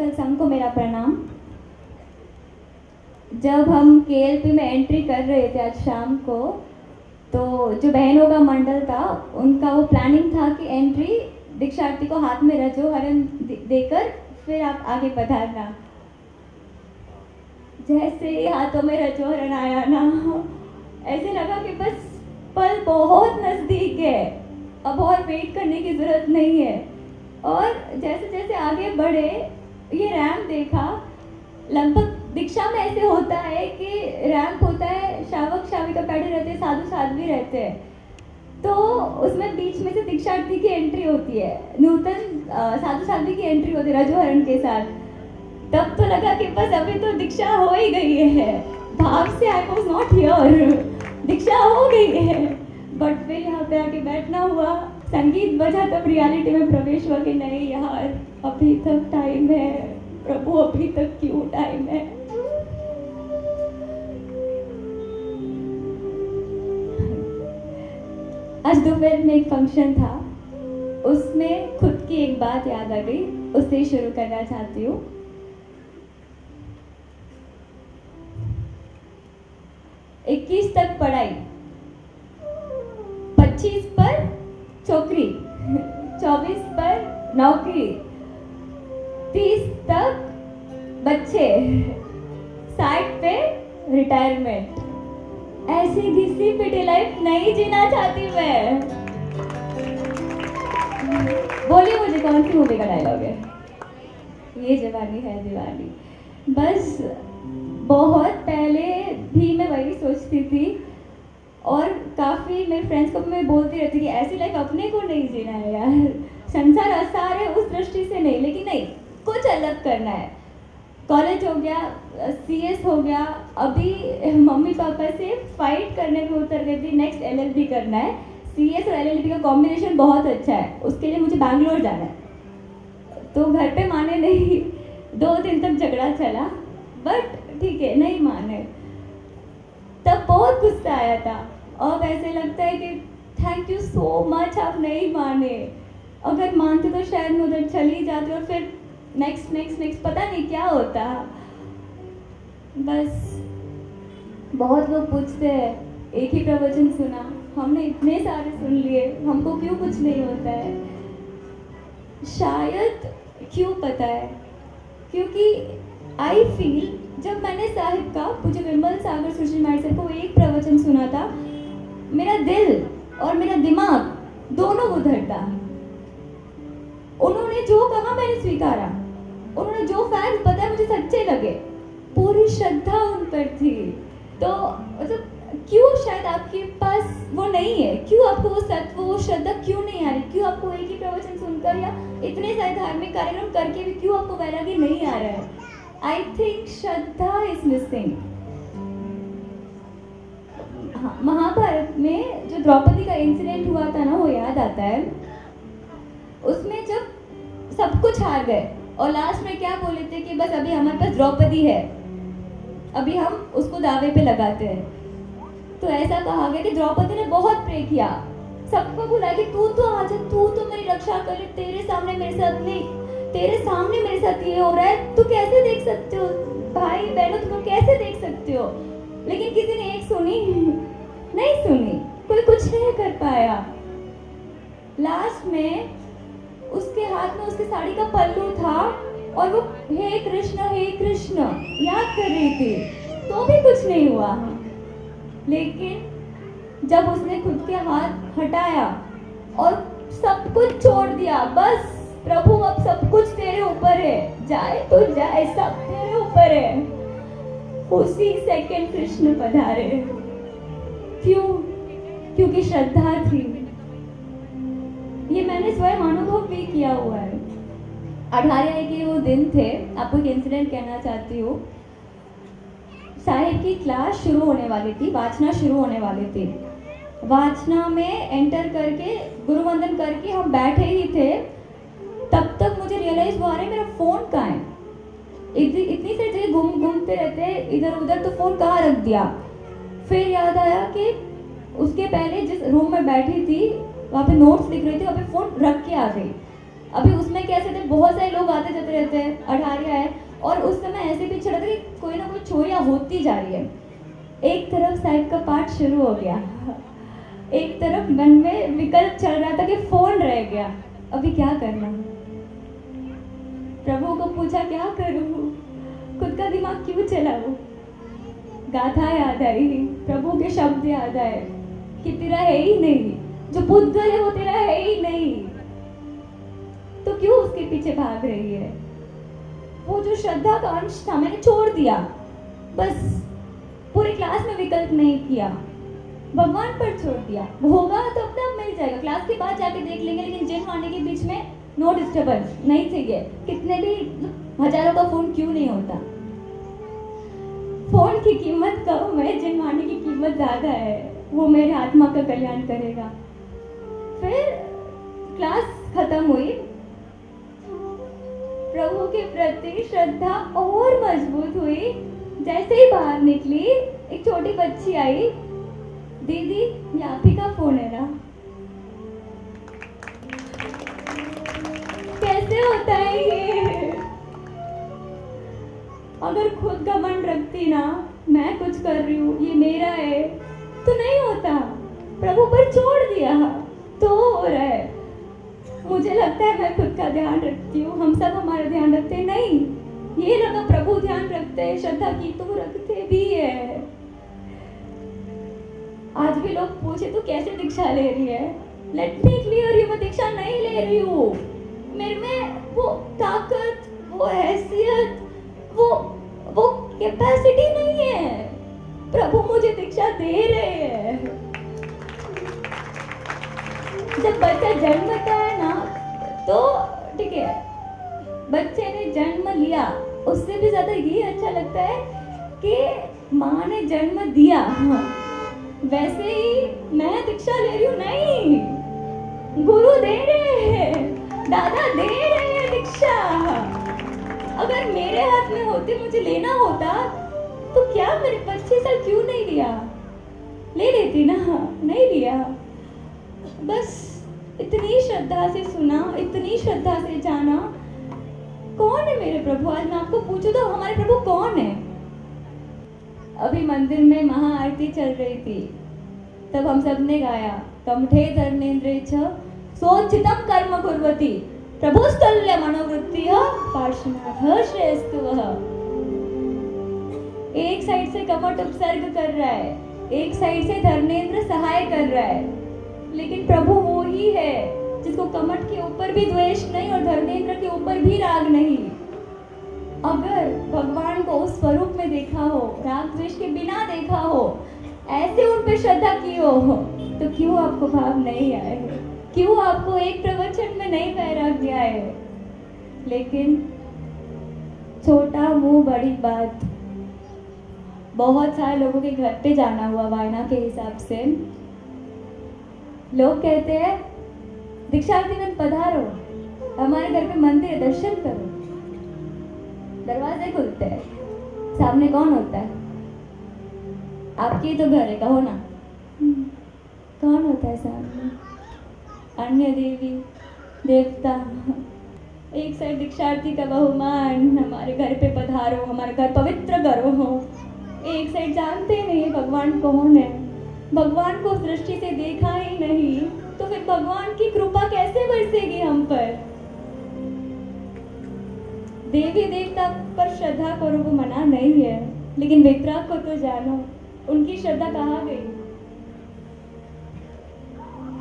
Circle संघ को मेरा प्रणाम। जब हम KLP में एंट्री कर रहे थे आज शाम को, तो जो बहनों का मंडल था उनका वो प्लानिंग था कि एंट्री दीक्षार्थी को हाथ में रजो हरण देकर फिर आप आगे बढ़ाना। जैसे ही हाथों में रजो हरण आया ना, ऐसे लगा कि बस पल बहुत नज़दीक है, अब और वेट करने की ज़रूरत नहीं है। और जैसे जैसे आगे बढ़े, ये रैंप देखा। लंपक दीक्षा में ऐसे होता है कि रैंप होता है, श्रावक श्राविका बैठे रहते हैं, साधु साध्वी रहते हैं, तो उसमें बीच में से दीक्षार्थी की एंट्री होती है, नूतन साधु साध्वी की एंट्री होती है रजो हरण के साथ। तब तो लगा कि बस अभी तो दीक्षा हो ही गई है, भाव से आई वॉज नॉट हियर, दीक्षा हो गई है। बट फिर यहाँ पे आके बैठना हुआ, संगीत बजा, तब रियलिटी में प्रवेश हुआ कि नहीं यार, अभी तक टाइम है, प्रभु अभी तक क्यों टाइम है। आज दोपहर में एक फंक्शन था, उसमें खुद की एक बात याद आ गई, उससे शुरू करना चाहती हूँ। इक्कीस तक पढ़ाई, 25 पर चौकरी, 24 पर नौकरी, 30 तक बच्चे, 60 पे रिटायरमेंट। ऐसी घिसी पिटी लाइफ नहीं जीना चाहती मैं। बोलिए मुझे कौन सी मूवी का डायलॉग है? ये जवानी है दीवानी। बस बहुत पहले भी मैं वही सोचती थी, और काफ़ी मेरे फ्रेंड्स को मैं बोलती रहती कि ऐसी लाइफ अपने को नहीं जीना है यार, संसार आसार है उस दृष्टि से नहीं, लेकिन नहीं, कुछ अलग करना है। कॉलेज हो गया, CS हो गया, अभी मम्मी पापा से फाइट करने में उतर गई थी, नेक्स्ट LLB करना है। CS और LLB का कॉम्बिनेशन बहुत अच्छा है, उसके लिए मुझे बैंगलोर जाना है। तो घर पे माने नहीं, 2 दिन तक झगड़ा चला, बट ठीक है, नहीं माने। तब बहुत गुस्सा आया था, अब ऐसे लगता है कि थैंक यू सो मच आप नहीं माने, अगर मानते तो शायद मैं उधर चली जाती और फिर नेक्स्ट नेक्स्ट नेक्स्ट पता नहीं क्या होता। बस बहुत लोग पूछते हैं, एक ही प्रवचन सुना, हमने इतने सारे सुन लिए, हमको क्यों कुछ नहीं होता है? शायद क्यों पता है, क्योंकि आई फील, जब मैंने साहिब का पूज्य विमल सागर सुशील सर को एक प्रवचन सुना था, मेरा दिल और मेरा दिमाग दोनों उधर था। उन्होंने जो कहा मैंने स्वीकारा, उन्होंने जो फैक्ट बताया मुझे सच्चे लगे, पूरी श्रद्धा उन पर थी। तो मतलब क्यों शायद आपके पास वो नहीं है, क्यों आपको वो सत्व वो श्रद्धा क्यों नहीं आ रही, क्यों आपको एक ही प्रवचन सुनकर या इतने सारे धार्मिक कार्यक्रम करके भी क्यों आपको वैराग्य नहीं आ रहा है? I think Shraddha is missing. हाँ, महाभारत में जो द्रौपदी का इंसिडेंट हुआ था ना, वो याद आता है? उसमें जब सब कुछ हार गए और लास्ट में क्या बोले थे कि बस अभी हमारे पास द्रौपदी है, अभी हम उसको दावे पे लगाते हैं। तो ऐसा कहा गया कि द्रौपदी ने बहुत प्रे किया, सबको बुलाया कि तू तो आ जा, तू तो मेरी रक्षा कर ले, तेरे सामने मेरे साथ नहीं, तेरे सामने मेरे साथ ये हो रहा है, तू कैसे देख सकते हो? भाई बहनों तुम कैसे देख सकते हो? लेकिन किसी ने एक सुनी नहीं, सुनी, कोई कुछ नहीं कर पाया। लास्ट में उसके हाथ में उसकी साड़ी का पल्लू था और वो हे कृष्ण याद कर रही थी, तो भी कुछ नहीं हुआ। लेकिन जब उसने खुद के हाथ हटाया और सब कुछ छोड़ दिया, बस प्रभु अब सब कुछ तेरे ऊपर है, जाए तो जाए, सब तेरे ऊपर है, उसी सेकंड कृष्ण पधारे। क्यों? क्योंकि श्रद्धा थी। ये मैंने स्वयं अनुभव भी किया हुआ है। 18 के वो दिन थे, आपको एक इंसिडेंट कहना चाहती हूँ। साहिब की क्लास शुरू होने वाली थी, वाचना शुरू होने वाली थी। वाचना में एंटर करके गुरु वंदन करके हम बैठे ही थे, तब तक मुझे रियलाइज हुआ अरे मेरा फ़ोन कहाँ है? इतनी सारी जगह घूमते रहते हैं इधर उधर, तो फ़ोन कहाँ रख दिया? फिर याद आया कि उसके पहले जिस रूम में बैठी थी वहाँ पे नोट्स लिख रही थी, वहाँ पे फ़ोन रख के आ गई। अभी उसमें कैसे थे, बहुत सारे लोग आते जाते रहते हैं, अठारिया है, और उस समय ऐसे पीछे रहते कि कोई ना कोई चोरिया होती जा रही है। एक तरफ साहिब का पाठ शुरू हो गया, एक तरफ मन में विकल्प चल रहा था कि फोन रह गया, अभी क्या करना। प्रभु को पूछा क्या करूं, खुद का दिमाग क्यों चलाऊं। गाथा याद आई, प्रभु के शब्द याद आए कि तेरा है ही नहीं, जो पुद्गल है वो तेरा है ही नहीं, तो क्यों उसके पीछे भाग रही है। वो जो श्रद्धा का अंश था मैंने छोड़ दिया, बस पूरी क्लास में विकल्प नहीं किया, भगवान पर छोड़ दिया। होगा तो अपना मिल जाएगा, क्लास के बाद जाके देख लेंगे, लेकिन जेल खाने के बीच में नो डिस्टर्बेंस नहीं चाहिए। कितने भी हजारों का फोन क्यों नहीं होता, फोन की कीमत कम है, जेल खाने की कीमत ज्यादा है, वो मेरे आत्मा का कल्याण करेगा। फिर क्लास खत्म हुई, प्रभु के प्रति श्रद्धा और मजबूत हुई। जैसे ही बाहर निकली एक छोटी बच्ची आई, दीदी ये आप ही का फोन है ना। कैसे होता है ये, अगर खुद घमंड रखती ना मैं कुछ कर रही हूँ, ये मेरा है, तो नहीं होता। प्रभु पर छोड़ दिया तो हो रहा है। मुझे लगता है मैं खुद का ध्यान रखती हूँ, हम सब हमारा ध्यान रखते हैं, नहीं, ये लगा प्रभु ध्यान रखते हैं, श्रद्धा की तुम रखते भी है। आज भी लोग पूछे तो कैसे दीक्षा ले रही है, लेट मी क्लियर यू, मैं दीक्षा नहीं ले रही हूँ। मेरे में वो ताकत, वो हैसियत, वो कैपेसिटी नहीं है। प्रभु मुझे दीक्षा दे रहे हैं। जब बच्चा जन्मता है ना, तो ठीक है बच्चे ने जन्म लिया, उससे भी ज्यादा ये अच्छा लगता है कि माँ ने जन्म दिया। वैसे ही मैं दीक्षा ले रही हूँ नहीं, गुरु दे रहे हैं, दादा दे रहे हैं दीक्षा। अगर मेरे हाथ में होती, मुझे लेना होता, तो क्या मेरे 25 साल क्यों नहीं लिया, ले लेती ना, नहीं लिया। बस इतनी श्रद्धा से सुना, इतनी श्रद्धा से जाना। कौन है मेरे प्रभु, आज मैं आपको पूछूं तो हमारे प्रभु कौन है। अभी मंदिर में महाआरती चल रही थी, तब हम सब ने गाया कमठे धर्मेन्द्रेच सोचितम कर्म कुर्वती प्रभु स्थल्य मनोवृत्ति पार्श्वनाथ श्रेष्ठ। एक साइड से कपट उपसर्ग कर रहा है, एक साइड से धर्मेंद्र सहाय कर रहा है, लेकिन प्रभु वो ही है जिसको कमट के ऊपर भी द्वेष नहीं और धर्मेंद्र के ऊपर भी राग नहीं। अगर भगवान को उस स्वरूप में देखा हो, राग द्वेष के बिना देखा हो, ऐसे उन पर श्रद्धा की हो, तो क्यों आपको भाव नहीं आए, क्यों आपको एक प्रवचन में नहीं वैराग्य आए। लेकिन छोटा मुंह बड़ी बात, बहुत सारे लोगों के घर पे जाना हुआ वायना के हिसाब से। लोग कहते हैं दीक्षार्थी बन पधारो, हमारे घर पे मंदिर है, दर्शन करो। दरवाजे खुलते हैं, सामने कौन होता है, आपकी तो घर है, कहो ना कौन होता है सामने, अन्य देवी देवता। एक साइड दीक्षार्थी का बहुमान, हमारे घर पे पधारो, हमारे घर पवित्र करो, एक साइड जानते नहीं भगवान कौन है, भगवान को दृष्टि से देखा ही नहीं, तो फिर भगवान की कृपा कैसे बरसेगी हम पर। देवी देवता पर श्रद्धा करो वो मना नहीं है, लेकिन वीतराग को तो जानो, उनकी श्रद्धा कहाँ गई।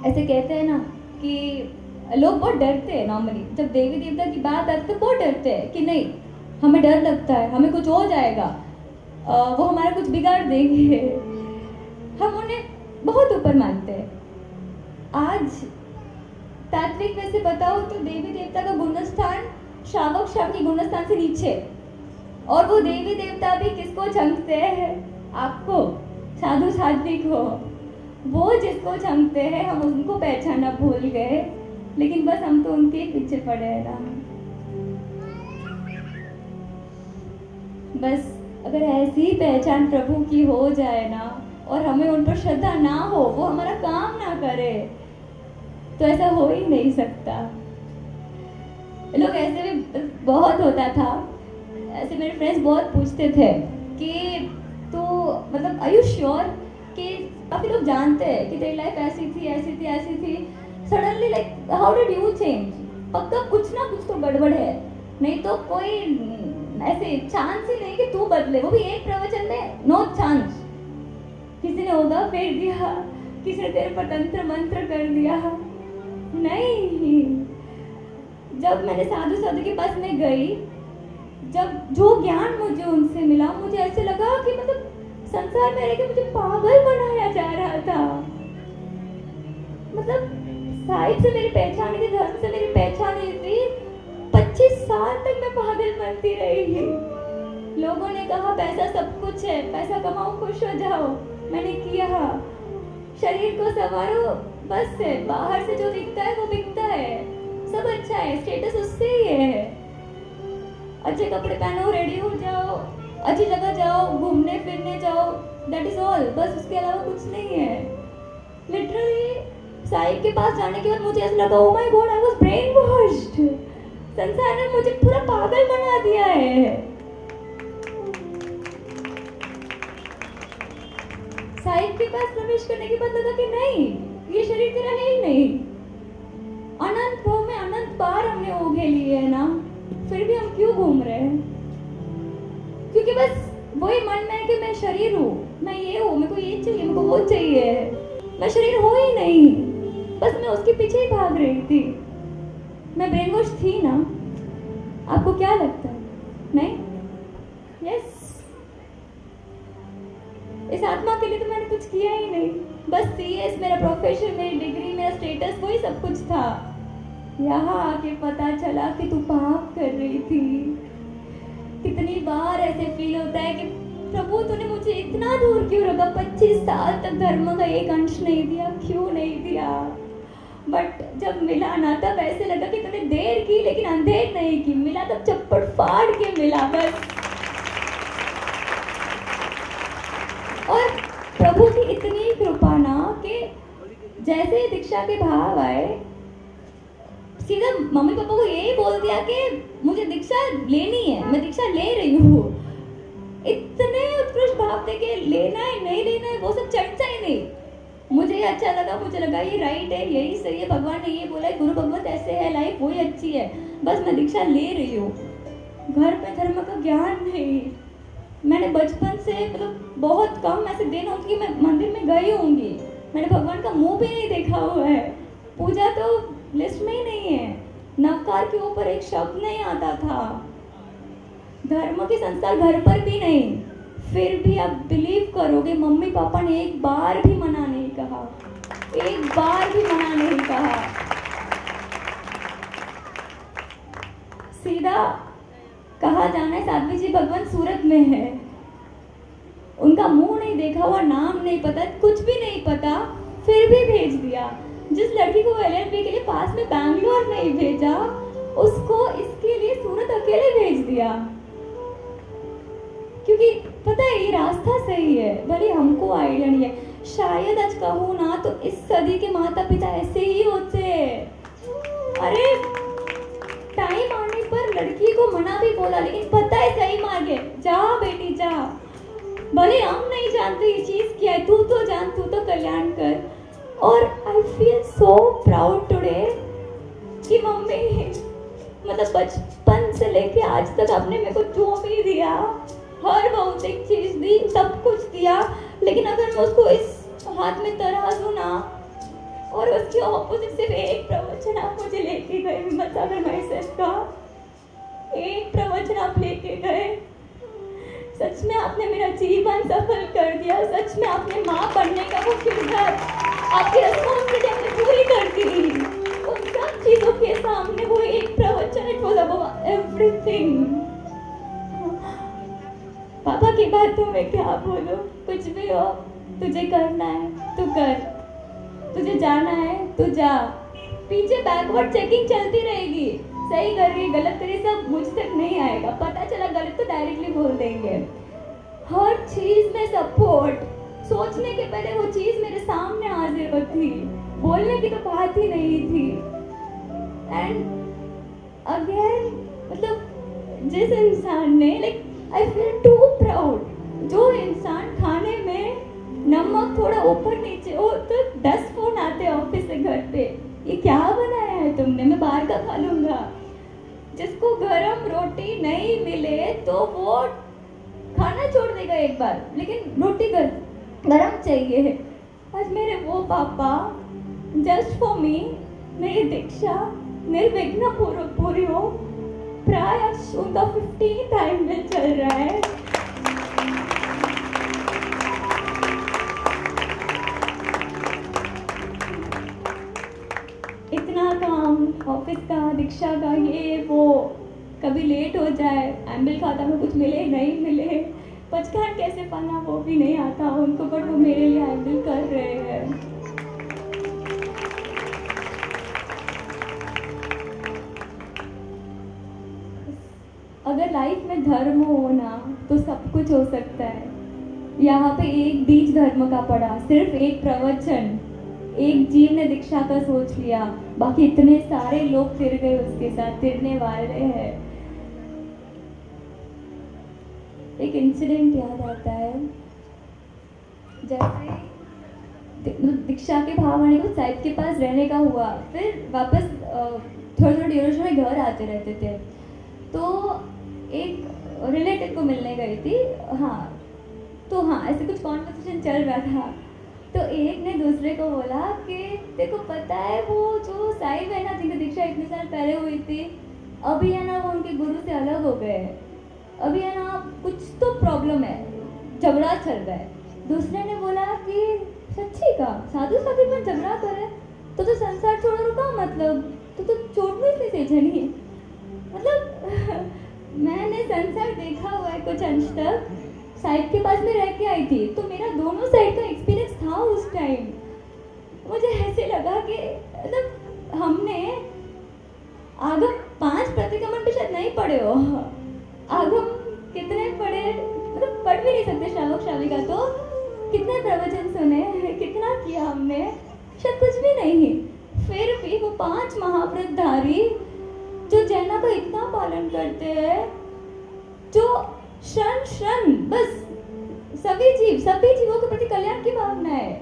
ऐसे कहते हैं ना कि लोग बहुत डरते हैं नॉर्मली, जब देवी देवता की बात आती है तो बहुत डरते हैं कि नहीं हमें डर लगता है, हमें कुछ हो जाएगा, वो हमारा कुछ बिगाड़ देंगे, हम उन्हें बहुत ऊपर मानते हैं। आज तात्विक वैसे बताओ तो देवी देवता का गुणस्थान श्रावक की गुणस्थान से नीचे, और वो देवी देवता भी किसको झंकते हैं, आपको, साधु साध्वी को, वो जिसको झंकते हैं हम उनको पहचानना भूल गए, लेकिन बस हम तो उनके पीछे पड़े हैं ना। बस अगर ऐसी पहचान प्रभु की हो जाए ना, और हमें उन पर श्रद्धा ना हो, वो हमारा काम ना करे, तो ऐसा हो ही नहीं सकता। लोग ऐसे भी बहुत होता था, ऐसे मेरे फ्रेंड्स बहुत पूछते थे कि तो मतलब आई यू श्योर कि काफ़ी लोग जानते हैं कि तेरी लाइफ ऐसी थी suddenly like how did you change. पक्का कुछ ना कुछ तो गड़बड़ है, नहीं तो कोई ऐसे चांस ही नहीं कि तू बदले। वो भी एक प्रवचन में नो चांस, किसी ने होगा फेर दिया, किसी ने तेरे पर तंत्र मंत्र कर दिया। नहीं, जब मैंने साधु के पास में गई, जब जो ज्ञान मुझे उनसे मिला, मुझे ऐसे लगा कि मतलब संसार में रह के मुझे पागल बनाया जा रहा था। मतलब साहिब से मेरी पहचान नहीं थी, धर्म से मेरी पहचान नहीं थी। 25 साल तक मैं पागल बनती रही। लोगों ने कहा पैसा सब कुछ है, पैसा कमाओ खुश हो जाओ, मैंने किया। शरीर को संवारो बस है, बाहर से जो दिखता है वो बिकता है, सब अच्छा है, स्टेटस उससे ही है। अच्छे कपड़े पहनो, रेडी हो जाओ, अच्छी जगह जाओ, घूमने फिरने जाओ, दैट इज ऑल, बस उसके अलावा कुछ नहीं है। लिटरली साहिब के पास जाने के बाद मुझे ऐसा लगा oh my god I was brain washed, संसार ने मुझे पूरा पागल बना दिया है। साहिब के पास प्रवेश करने के बाद लगा कि नहीं, ये शरीर तेरा है ही नहीं, अनंत भव में अनंत पार हमने ओघे लिए है ना, फिर भी हम क्यों घूम रहे हैं? क्योंकि बस वही मन में है कि मैं शरीर हूँ, मैं ये हूँ, मेरे को ये चाहिए, मेरे को वो चाहिए, मैं शरीर हूँ ही नहीं, बस मैं उसके पीछे ही भाग रही थी। मैं ब्रेनवॉश थी ना, आपको क्या लगता है? नहीं, यस, इस आत्मा के लिए तो मैंने कुछ किया ही नहीं, बस CS मेरा प्रोफेशन, मेरी डिग्री, मेरा स्टेटस, वही सब कुछ था। यहाँ आके पता चला कि तू पाप कर रही थी। कितनी बार ऐसे फील होता है कि प्रभु तूने मुझे इतना दूर क्यों रखा, 25 साल तक धर्म का एक अंश नहीं दिया, क्यों नहीं दिया? बट जब मिला ना तब ऐसे लगा कि तूने देर की लेकिन अंधेर नहीं की, मिला तब चप्पड़ फाड़ के मिला बस। और प्रभु की इतनी कृपा ना कि जैसे दीक्षा के भाव आए, सीधा मम्मी पापा को यही बोल दिया कि मुझे दीक्षा लेनी है, मैं दीक्षा ले रही हूँ। इतने उत्कृष्ट भाव थे कि लेना है नहीं लेना है वो सब चर्चा ही नहीं। मुझे अच्छा लगा, मुझे लगा ये राइट है, यही सही है, भगवान ने ये बोला है, गुरु भगवत ऐसे है, लाइफ वही अच्छी है, बस मैं दीक्षा ले रही हूँ। घर पर धर्म का ज्ञान नहीं, मैंने बचपन से मतलब बहुत कम ऐसे दिन होंगे मैं मंदिर में गई होंगी, मैंने भगवान का मुंह भी नहीं देखा हुआ है, पूजा तो लिस्ट में ही नहीं है, नवकार के ऊपर एक शब्द नहीं आता था, धर्म के संस्कार घर पर भी नहीं। फिर भी आप बिलीव करोगे मम्मी पापा ने एक बार भी मना नहीं कहा, एक बार भी मना नहीं कहा, सीधा कहा जाना है साध्वी जी भगवान सूरत में है। उनका मुंह नहीं देखा हुआ, नाम नहीं पता, कुछ भी नहीं पता, फिर भी भेज दिया। जिस लड़की को LLB के लिए पास में बैंगलोर नहीं भेजा, उसको इसके लिए सूरत अकेले भेज दिया, क्योंकि पता है ये रास्ता सही है, भले हमको आइडिया नहीं है। शायद आज कहूँ ना तो इस सदी के माता पिता ऐसे ही होते हैं। अरे टाइम आने पर लड़की को मना भी बोला, लेकिन पता है सही मार्ग है, जा बेटी जा, भले हम नहीं जानते ये चीज क्या है, तू तो जान, तू तो कल्याण कर। और I feel so proud today कि मम्मी मतलब बचपन से लेके आज तक आपने मेरे को जो भी दिया, हर भौतिक चीज दी, सब कुछ दिया, लेकिन अगर मैं उसको इस हाथ में तराजू ना और उसके ऑपोजिट से एक प्रवचन आप मुझे लेके गए, मतलब मैसेज का एक प्रवचन आप लेके गए। सच में आपने मेरा जीवन सफल कर दिया, सच में आपने माँ बनने का वो किरदार, आपकी रिस्पॉन्सिबिलिटी आपने पूरी कर दी। उन सब चीज़ों के सामने वो एक प्रवचन, इट वॉज अबाउट एवरीथिंग। पापा की बातों में क्या बोलो, कुछ भी हो, तुझे करना है तो कर, तुझे जाना है तो जा, पीछे बैकवर्ड चेकिंग चलती रहेगी, सही कर रही गलत कर रही सब मुझ तक नहीं आएगा, पता चला गलत तो डायरेक्टली बोल देंगे। हर चीज में सपोर्ट, सोचने के पहले वो चीज मेरे सामने हाजिर होती, बोलने की तो बात ही नहीं थी। एंड अब यार मतलब जिस इंसान ने like I feel too proud, जो इंसान खाने में नमक थोड़ा ऊपर नीचे हो तो 10 फोन आते हैं ऑफिस से घर पे, ये क्या बनाया है तुमने, मैं बाहर का खा लूँगा। जिसको गरम रोटी नहीं मिले तो वो खाना छोड़ देगा एक बार, लेकिन रोटी गरम चाहिए। आज मेरे वो पापा जस्ट फॉर मी मेरी दीक्षा निर्विघ्न पूरी हो, प्रायः उनका 15 टाइम में चल रहा है। इतना काम ऑफिस का, दीक्षा का, ये वो, कभी लेट हो जाए, एम्बिल खाता में कुछ मिले नहीं मिले, पचखान कैसे पाना वो भी नहीं आता उनको, बट वो मेरे लिए एम्बिल कर रहे हैं। अगर लाइफ में धर्म होना तो सब कुछ हो सकता है। यहाँ पे एक बीज धर्म का पड़ा, सिर्फ एक प्रवचन, एक जीव ने दीक्षा का सोच लिया, बाकी इतने सारे लोग फिर गए उसके साथ, फिरने वाले हैं। एक इंसिडेंट याद आता है, जैसे दीक्षा के भावने को साहिब के पास रहने का हुआ, फिर वापस थोड़े थोड़े ड्यूरेशन में घर आते रहते थे। तो एक रिलेटिव को मिलने गई थी, हाँ, तो हाँ ऐसे कुछ कॉन्वर्सेशन चल रहा था, तो एक ने दूसरे को बोला कि देखो पता है वो जो साहिब है ना जिनकी दीक्षा इतने साल पहले हुई थी, अभी है ना वो उनके गुरु से अलग हो गए, अभी है ना कुछ तो प्रॉब्लम है, झगड़ा चल रहा है। दूसरे ने बोला कि सच्ची का साधु साधु में झगड़ा करे तो संसार छोड़ो रुका, मतलब तो छोड़ने से नहीं, मतलब मैंने संसार देखा हुआ है कुछ अंश तक, साहिब के पास में रह के आई थी तो मेरा दोनों साइड का एक्सपीरियंस था उस टाइम। मुझे ऐसे लगा कि मतलब हमने आगम 5 प्रतिकमन पे शायद नहीं पढ़े हो, आगम कितने पढ़े, मतलब पढ़ भी नहीं सकते श्रावक श्राविका, तो कितने प्रवचन सुने, कितना किया हमने, शायद कुछ भी नहीं। फिर भी वो 5 महाव्रत धारी जो जैना का इतना पालन करते हैं, जो क्षण बस सभी जीवों के प्रति कल्याण की भावना है,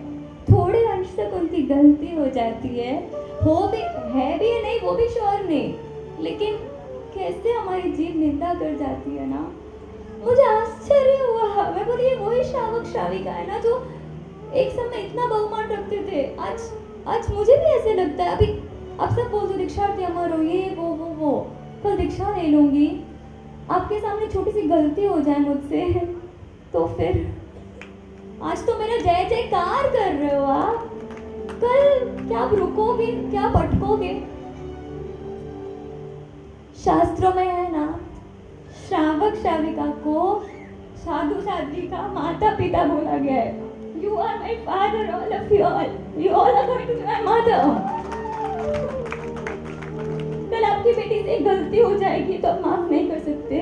थोड़े अंश तक उनकी गलती हो जाती है, हो भी है भी नहीं वो भी श्योर नहीं, लेकिन कैसे हमारी जीव निंदा कर जाती है ना। मुझे आश्चर्य हुआ, मैं बोली वही श्रावक श्राविका है ना जो एक समय इतना बहुमान रखते थे, आज मुझे भी ऐसे लगता है। अभी आप सब बोल दो दीक्षार्थी अमर हो, ये वो कल दीक्षा नहीं लूँगी, आपके सामने छोटी सी गलती हो जाए मुझसे तो फिर आज तो मेरा जय जयकार कर रहे हो आप, कल क्या आप रुकोगे, क्या आप अटकोगे। शास्त्रों में है ना श्रावक श्राविका को साधु साध्वी का माता पिता बोला गया है। You are my father, all of you all, you all are going to be my mother. कल आपकी बेटी से गलती हो जाएगी तो आप माफ नहीं कर सकते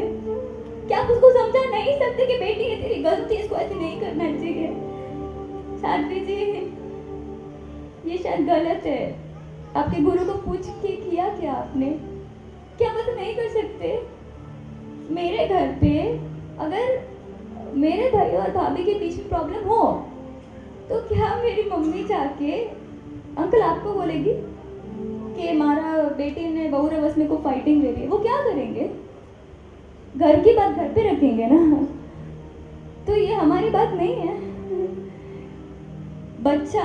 क्या? आप उसको समझा नहीं सकते कि बेटी ये तेरी गलती, इसको ऐसे नहीं करना चाहिए। साध्वी जी ये शायद गलत है, आपके गुरु को पूछ के किया क्या आपने? क्या आप ऐसा नहीं कर सकते? मेरे घर पे अगर मेरे भाई और भाभी के बीच में प्रॉब्लम हो तो क्या मेरी मम्मी जाके अंकल आपको बोलेगी कि हमारा बेटी ने बहुरे बस में को फाइटिंग ले ली? वो क्या करेंगे? घर की बात घर पे रखेंगे ना, तो ये हमारी बात नहीं है। बच्चा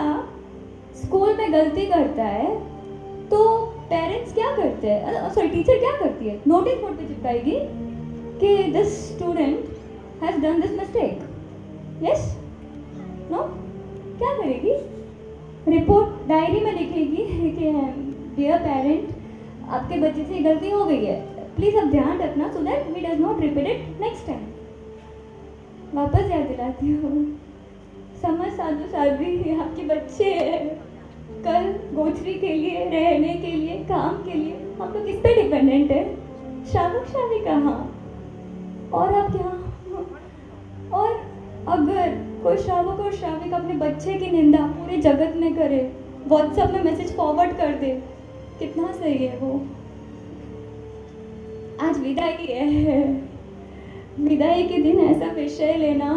स्कूल में गलती करता है तो पेरेंट्स क्या करते हैं, सॉरी टीचर क्या करती है? नोटिस बोर्ड पे चिपकाएगी कि this student has done this mistake, yes no. क्या करेगी? रिपोर्ट डायरी में लिखेगी कि डियर पेरेंट आपके बच्चे से गलती हो गई है, प्लीज़ आप ध्यान रखना so that we does not repeat it next time. वापस याद दिलाती हूँ, समझ साधु साध्वी आपके बच्चे कल गोचरी के लिए, रहने के लिए, काम के लिए हम लोग किस पे डिपेंडेंट है? श्रावक श्राविका। हाँ, और आप क्या? और अगर कोई श्रावक और श्राविका अपने बच्चे की निंदा पूरे जगत में करे, व्हाट्सएप में मैसेज फॉरवर्ड कर दे, कितना सही है वो? आज विदाई है। विदाई के दिन ऐसा विषय लेना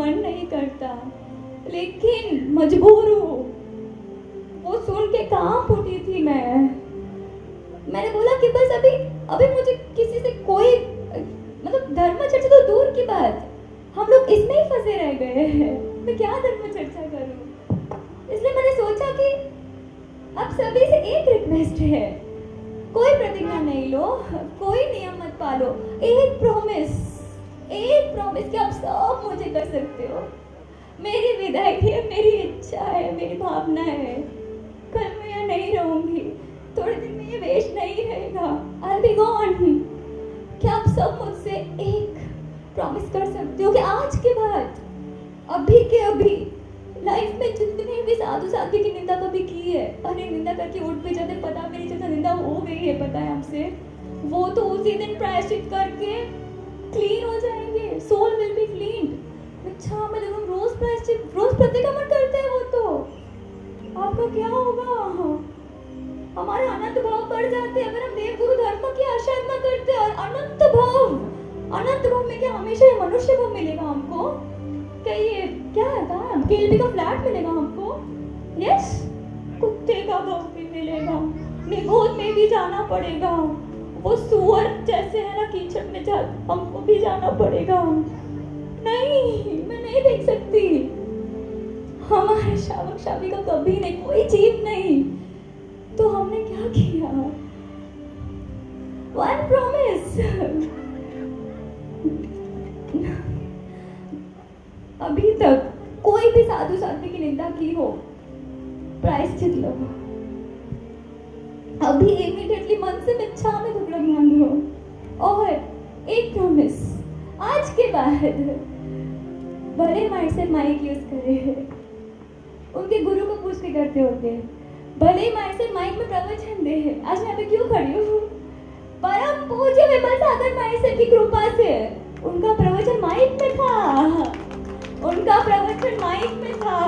मन नहीं करता, लेकिन मजबूर हूँ। वो सुन के कांप उठी थी मैं। मैंने बोला कि बस अभी अभी मुझे किसी से कोई मतलब धर्म चर्चा तो दूर की बात, हम लोग इसमें ही फंसे रह गए हैं। मैं क्या धर्म चर्चा करूं? इसलिए मैंने सोचा कि अब सभी से एक रिक्वेस्ट है, कोई प्रतिज्ञा नहीं लो, कोई नियम मत पालो, एक प्रॉमिस कि आप सब मुझे कर सकते हो। मेरी विदाई है, मेरी इच्छा है, मेरी भावना है। कल मैं यहाँ नहीं रहूंगी, थोड़े दिन में ये वेश नहीं रहेगा, I'll be gone। क्या आप सब मुझसे एक प्रॉमिस कर सकते हो कि आज के बाद, अभी के अभी, लाइफ में जितनी भी साधु साध्वी की निंदा कभी की है, अरे निंदा करके उठ भी जाते, पता मेरी जैसा निंदा हो गई है, पता है हमसे, वो तो उसी दिन प्रायश्चित करके क्लीन हो जाएंगे। Soul will be clean. अच्छा, मैं देखूँ रोज प्रतिकमन करते हैं वो, तो आपका क्या होगा? हमारे अनंत भाव बढ़ जाते हैं अगर हम देव गुरु धर्म की आराधना करते हैं। और अनंत भाव में क्या हमेशा ये मनुष्य भाव मिलेगा हमको? क्या ये क्या है? के एल पी का फ्लैट मिलेगा हमको? यस, कुत्ते का भाव भी मिलेगा, निगोद में भी जाना पड़ेगा, वो सुअर जैसे है ना कीचड़ में जा हमको भी जाना पड़ेगा। नहीं, मैं नहीं देख सकती। हमारे श्रावक श्राविका कभी नहीं, कोई जीव नहीं। तो हमने क्या किया? One promise। अभी तक कोई भी साधु साध्वी की निंदा की हो, प्रायश्चित लो। अभी इमीडिएटली मन से मिच्छा में टुकड़ा मांग लो। और एक प्रॉमिस, आज के बाद भले माइंड से माइक यूज करें, उनके गुरु को पूछ के करते होते हैं, भले माइंड से माइक में प्रवचन दे। आज मैं अभी क्यों खड़ी हूँ? परम पूज्य विमल सागर माइक से की कृपा से उनका प्रवचन माइक में था, उनका प्रवचन माइक में था।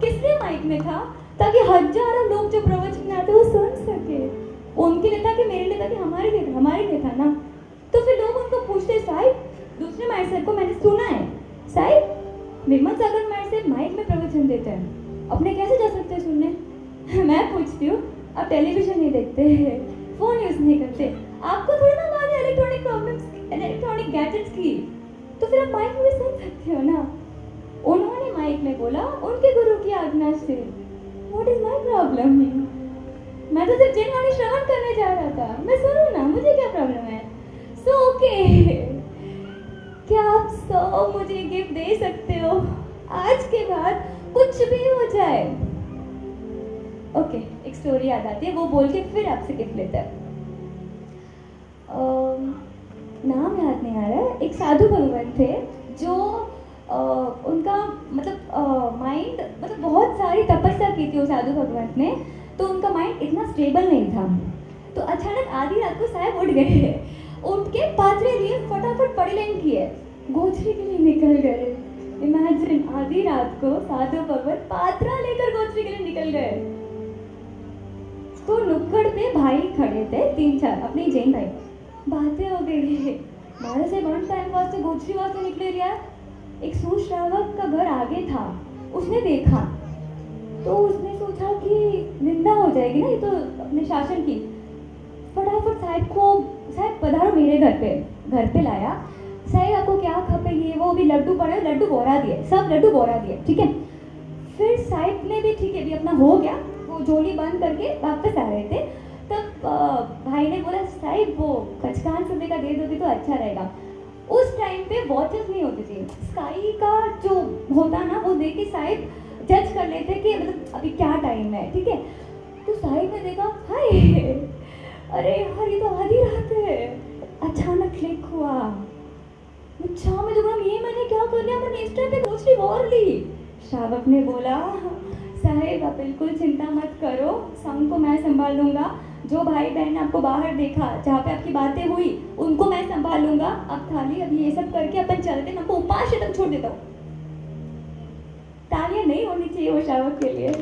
किसलिए माइक में था? ताकि हजारों लोग जो प्रवचन आते वो सुन सके। उनके लिए था कि मेरे लिए था कि हमारे लिए था ना? तो फिर लोग उनको पूछते, साहिब दूसरे माइक साहब को मैंने सुना है, साहिब विमल सागर माइक साहब माइक में प्रवचन देते हैं, अपने कैसे जा सकते हैं सुनने? मैं पूछती हूँ, आप टेलीविजन नहीं देखते हैं, फ़ोन यूज़ नहीं करते, आपको थोड़ी ना मालूम है इलेक्ट्रॉनिक प्रॉब्लम्स, इलेक्ट्रॉनिक गैजेट्स की, तो फिर आप माइक में भी सुन सकते हो ना? उन्होंने माइक में बोला उनके गुरु की आज्ञा से। What is my problem? मैं तो सिर्फ जिन वाणी श्रवण करने जा रहा था, मैं सुनूँ ना, मुझे क्या प्रॉब्लम है? सो ओके, क्या आप सब मुझे गिफ्ट दे सकते हो? आज के बाद कुछ भी हो जाए। ओके, एक स्टोरी याद आती है, वो बोल के फिर आपसे गिफ्ट लेता है। नाम याद नहीं आ रहा है। एक साधु भगवान थे जो उनका मतलब माइंड मतलब बहुत सारी तपस्या की थी वो साधु भगवान ने, तो उनका माइंड इतना स्टेबल नहीं था। तो अचानक आधी रात को साहब उठ गए, उनके पात्रे लिए फटाफट पड़ी लाइन किए, गोचरी के लिए निकल गए। इमेजिन, आधी रात को साधु भगवान पात्रा लेकर गोचरी के लिए निकल गए। तो नुक्कड़ पे भाई खड़े थे, 3-4 अपने जैन भाई, बातें हो गई। 12 से 1 टाइम वास्ते गोचरी वास्ते निकले गया। एक सुश्रावक का घर आगे था, उसने देखा तो उसने सोचा कि निंदा हो जाएगी ना, ये तो अपने शासन की। फटाफट साहब को, साहब पधारो मेरे घर पे लाया। साहब आपको क्या खपे ये वो? भी लड्डू पड़े, लड्डू बोरा दिए, सब लड्डू बोरा दिए, ठीक है। फिर साहब ने भी ठीक है, भी अपना हो गया, वो झोली बंद करके वापस आ रहे थे, तब भाई ने बोला, साहब वो खचकान सुबह का दे दोगे तो अच्छा रहेगा। उस टाइम पे वॉचेस नहीं होती थी, स्काई का जो होता ना वो दे के साहब जज कर लेते कि मतलब अभी क्या टाइम है, ठीक है। तो साहब ने देखा, हाय अरे यार ये तो आधी रात है, अचानक क्लिक हुआ। अच्छा, मैं तो ये मैंने क्या कर लिया, मैंने इस टाइम पे गोचरी बोल ली। श्रावक ने बोला, साहेब आप बिल्कुल चिंता मत करो, संग को मैं संभाल लूँगा। जो भाई बहन आपको बाहर देखा, जहाँ पे आपकी बातें हुई, उनको मैं संभाल लूँगा। अब थाली अभी ये सब करके अपन चलते हैं, हमको उपास तक छोड़ देता हूँ। तालियाँ नहीं होनी चाहिए वो श्रावक के लिए।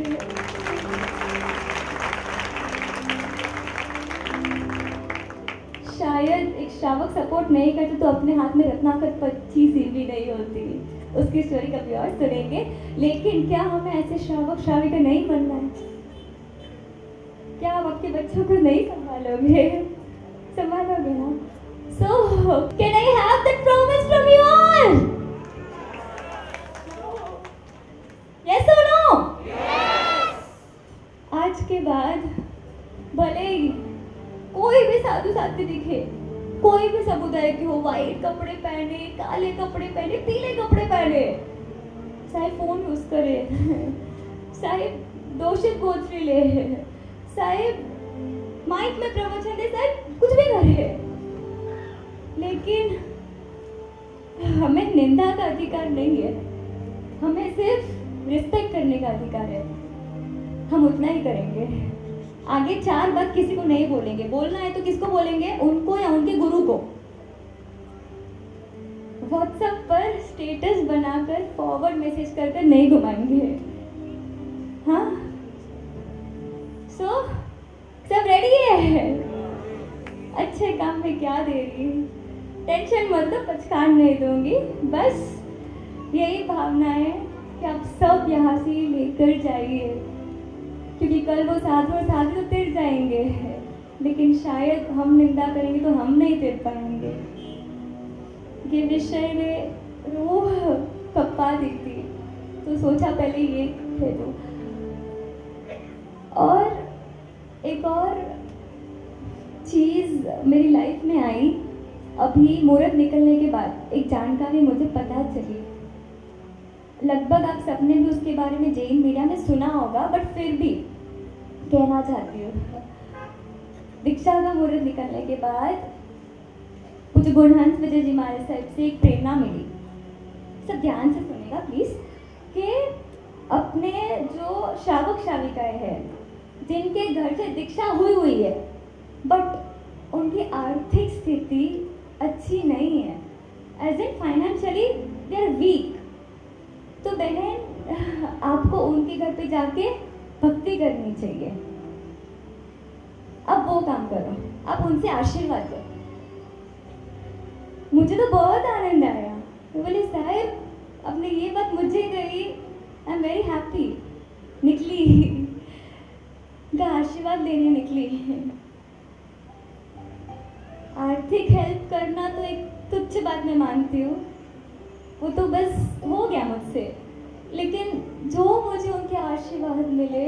शायद एक श्रावक सपोर्ट नहीं करते तो अपने हाथ में रत्नाकर 25 भी नहीं होती। उसकी स्टोरी कभी और सुनेंगे। लेकिन क्या हमें ऐसे श्रावक श्राविका नहीं बनना है? क्या आप आपके बच्चों को नहीं संभालोगे? संभालोगे ना? So can I have that promise from you all? Yes or no? Yes. आज के बाद भले ही कोई भी साधु साथी दिखे, कोई भी समुदाय के हो, व्हाइट कपड़े पहने, काले कपड़े पहने, पीले कपड़े पहने, चाहे फोन यूज करे, चाहे दोषित गोचरी ले, चाहे माइक में प्रवचन दे, चाहे कुछ भी करे, लेकिन हमें निंदा का अधिकार नहीं है। हमें सिर्फ रिस्पेक्ट करने का अधिकार है। हम उतना ही करेंगे। आगे 4 बात किसी को नहीं बोलेंगे। बोलना है तो किसको बोलेंगे? उनको या उनके गुरु को। व्हाट्सएप पर स्टेटस बनाकर फॉरवर्ड मैसेज करके नहीं घुमाएंगे। हाँ, सो सब रेडी है? अच्छे काम में क्या देरी? टेंशन मत लो, पछताने नहीं दूंगी। बस यही भावना है कि आप सब यहाँ से लेकर जाइए, क्योंकि कल वो साधु और साधु तो तिर जाएंगे, लेकिन शायद हम निंदा करेंगे तो हम नहीं तिर पाएंगे। ये विषय में रूह कपा देती, तो सोचा पहले ये कह दो। और एक और चीज़ मेरी लाइफ में आई अभी मुहूर्त निकलने के बाद। एक जानकारी मुझे पता चली, लगभग आप सबने भी उसके बारे में जैन मीडिया में सुना होगा, बट फिर भी कहना चाहती हूँ। दीक्षा का मुहूर्त निकलने के बाद कुछ गुणहंस विजय जी महाराज साहब से एक प्रेरणा मिली। सब ध्यान से सुनेगा प्लीज़, कि अपने जो श्रावक श्राविकाएँ हैं जिनके घर से दीक्षा हुई हुई है बट उनकी आर्थिक स्थिति अच्छी नहीं है, as in financially they are weak, तो बहन आपको उनके घर पे जाके भक्ति करनी चाहिए। अब वो काम करो, आप उनसे आशीर्वाद लो। मुझे तो बहुत आनंद आया, बोले साहब आपने ये बात मुझे कही, आई एम वेरी हैप्पी। निकली का आशीर्वाद देने निकली। आर्थिक हेल्प करना तो एक तुच्छ बात मैं मानती हूँ, वो तो बस हो गया मुझसे, लेकिन जो मुझे उनके आशीर्वाद मिले,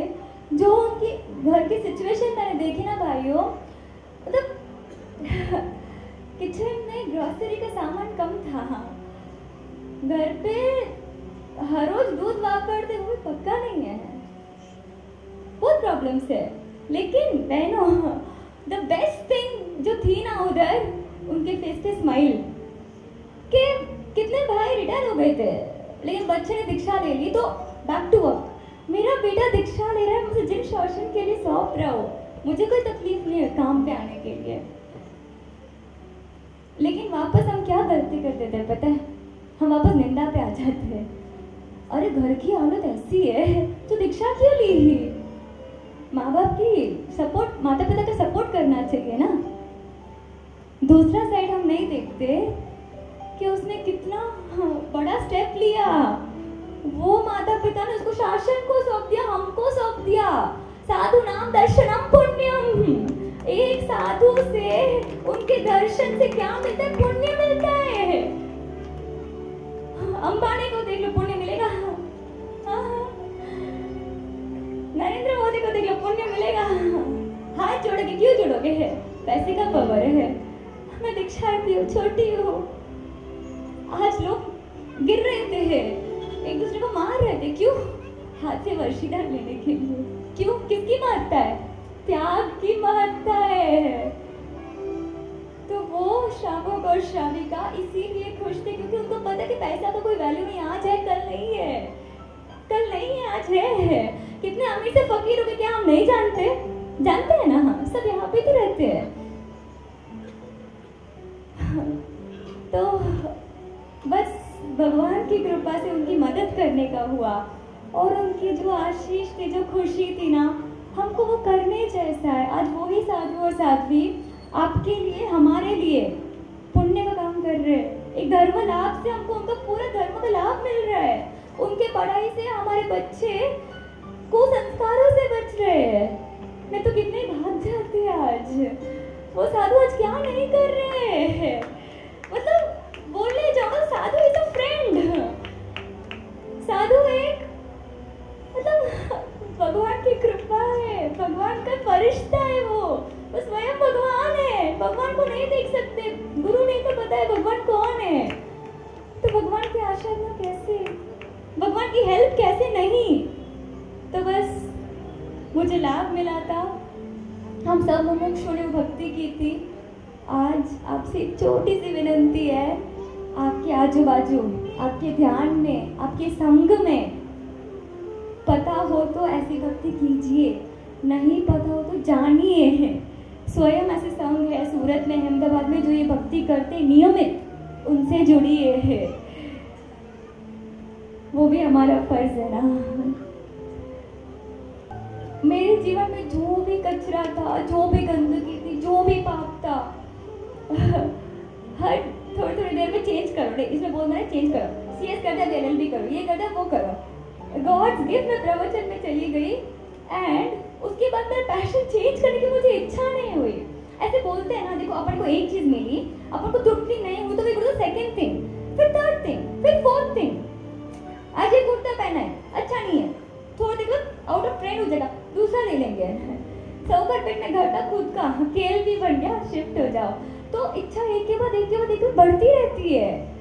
जो उनकी घर की सिचुएशन मैंने देखी ना भाइयों, मतलब किचन में ग्रॉसरी का सामान कम था, घर पे हर रोज दूध वापरते हुए पक्का नहीं है, बहुत प्रॉब्लम्स है। लेकिन बहनों, द बेस्ट थिंग जो थी ना उधर, उनके फेस पे स्माइल। के कितने भाई रिटायर हो गए थे, लेकिन बच्चे ने दीक्षा ले ली तो बैक टू वर्क। मेरा बेटा दीक्षा ले रहा है, मुझे जिन शासन के लिए सौंप रहा हो, मुझे कोई तकलीफ नहीं है काम पे आने के लिए। लेकिन वापस हम क्या गलती करते थे पता है? हम वापस निंदा पे आ जाते हैं। अरे घर की हालत ऐसी है तो दीक्षा क्यों ली? माँ बाप की सपोर्ट, माता पिता का सपोर्ट करना चाहिए ना। दूसरा साइड हम नहीं देखते कि उसने कितना बड़ा स्टेप लिया। वो माता पिता ने उसको शासन को सौंप दिया, हमको सौंप दिया। साधु नाम दर्शनम पुण्यम। एक साधु से, उनके दर्शन से क्या मिलता है? पुण्य मिलता है। अंबानी को देख लो, पुण्य मिलेगा। नरेंद्र मोदी को देख लो, पुण्य मिलेगा। हाथ जोड़ोगे, क्यों जोड़ोगे? है पैसे का पावर है। मैं दीक्षार्थी हूँ, छोटी हूँ। आज लोग गिर रहे थे, एक दूसरे को मार रहे थे, क्यों? हाथ से वर्षीदान लेने के लिए। क्यों? किसकी महत्ता है? त्याग की महत्ता है। तो वो श्रावक और श्राविका इसीलिए खुश थे क्योंकि उनको पता कि पैसा का कोई वैल्यू नहीं, आज है कल नहीं है, कल नहीं है आज है। कितने अमीर से फकीर हो गए, क्या हम नहीं जानते? जानते हैं ना, हम सब यहाँ पे तो रहते हैं। तो बस भगवान की कृपा से उनकी मदद करने का हुआ, और उनकी जो आशीष थी, जो खुशी थी ना, हमको वो करने जैसा है। आज वही साधु और साध्वी आपके लिए, हमारे लिए पुण्य का काम कर रहे हैं। एक धर्म लाभ से हमको उनका पूरा धर्म का लाभ मिल रहा है। उनके पढ़ाई से हमारे बच्चे को संस्कारों से बच रहे हैं। मैं तो कितने भाग जाते हैं आज। वो साधु आज क्या नहीं कर रहे हैं, मतलब बोलने जाओ साधु इज अ फ्रेंड। साधु एक मतलब भगवान की कृपा है, भगवान का फरिश्ता है। वो स्वयं भगवान है। भगवान को नहीं देख सकते, गुरु नहीं तो पता है भगवान कौन है। तो भगवान की आराधना कैसे, भगवान की हेल्प कैसे नहीं। तो बस मुझे लाभ मिला था, हम सब मुमुक्षु ने भक्ति की थी। आज आपसे एक छोटी सी विनती है, आपके आजू बाजू, आपके ध्यान में, आपके संग में पता हो तो ऐसी भक्ति कीजिए, नहीं पता हो तो जानिए। स्वयं ऐसे संघ है सूरत में, अहमदाबाद में, जो ये भक्ति करते नियमित, उनसे जुड़िए है। वो भी हमारा फर्ज है ना। मेरे जीवन में जो भी कचरा था, जो भी गंदगी थी, जो भी पाप था, हर थोड़ी थोड़ी देर में चेंज करो। इसमें बोलना है चेंज करो, CS करता है, LLB करो, ये करता है, वो करो। गॉड्स गिफ्ट में प्रवचन में चली गई एंड उसके बाद मेरा पैशन चेंज करने की मुझे इच्छा नहीं हुई। ऐसे बोलते हैं ना, देखो अपन को एक चीज़ मिली, अपन को तृप्ति नहीं हुई तो वी डू सेकंड थिंग, फिर थर्ड थिंग, फिर फोर्थ थिंग। आज एक कुर्ता पहना है, अच्छा नहीं है, थोड़ा देखो आउट ऑफ ट्रेंड हो जाएगा, दूसरा ले लेंगे। सौकर पेट में घर का खुद का KLP बन गया, शिफ्ट हो जाओ। तो इच्छा एक के बाद एक के बाद एक बढ़ती रहती है।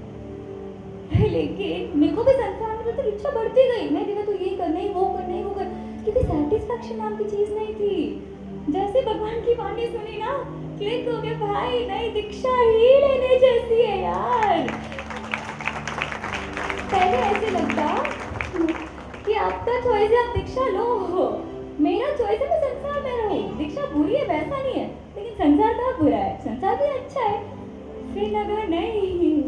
लेकिन मेरे को भी संसार तो इच्छा बढ़ती गई, मैं देखा तो ये करना ही, वो करना ही, वो कर, क्योंकि सेटिस्फेक्शन नाम की चीज़ नहीं थी। जैसे भगवान की वाणी सुनी ना, क्लिक हो गया, भाई नहीं दीक्षा ही लेने जैसी है यार। पहले ऐसे लगता कि आपका चॉइस है, आप दीक्षा लो। मेरा चॉइस है मैं संसार में रहूँ। दीक्षा बुरी है वैसा नहीं है, लेकिन संसार का बुरा है, संसार भी अच्छा है। फिर लगा नहीं,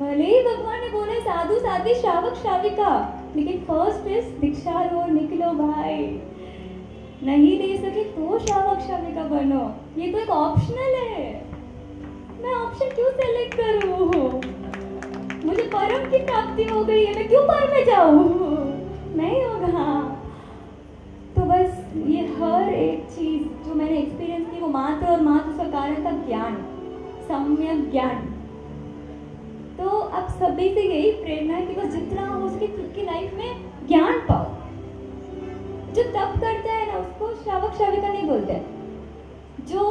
भले ही भगवान ने बोले साधु साध्वी श्रावक श्राविका, लेकिन फर्स्ट इज दीक्षा लो, निकलो भाई। नहीं दे सके तो श्रावक श्राविका बनो, ये तो एक ऑप्शनल है। मैं ऑप्शन क्यों सेलेक्ट करूं? मुझे परम की प्राप्ति हो गई है, मैं क्यों पर में जाऊं? नहीं होगा। तो बस ये हर एक चीज जो मैंने एक्सपीरियंस की, वो मात्र और मात्र उसका कारण था ज्ञान, सम्यक ज्ञान। तो आप सभी से यही प्रेरणा है कि बस जितना हो उसकी खुद की लाइफ में ज्ञान पाओ। जो तप करता है ना, उसको श्रावक श्राविका नहीं बोलते। जो